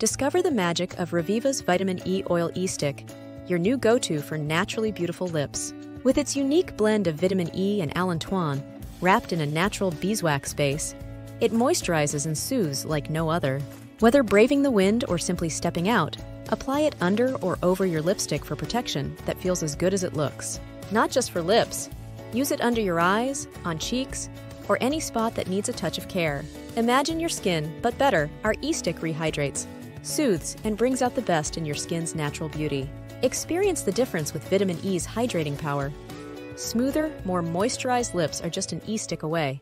Discover the magic of Reviva's Vitamin E Oil E-Stick, your new go-to for naturally beautiful lips. With its unique blend of vitamin E and allantoin, wrapped in a natural beeswax base, it moisturizes and soothes like no other. Whether braving the wind or simply stepping out, apply it under or over your lipstick for protection that feels as good as it looks. Not just for lips. Use it under your eyes, on cheeks, or any spot that needs a touch of care. Imagine your skin, but better. Our E-Stick rehydrates, soothes, and brings out the best in your skin's natural beauty. Experience the difference with vitamin E's hydrating power. Smoother, more moisturized lips are just an E-Stick away.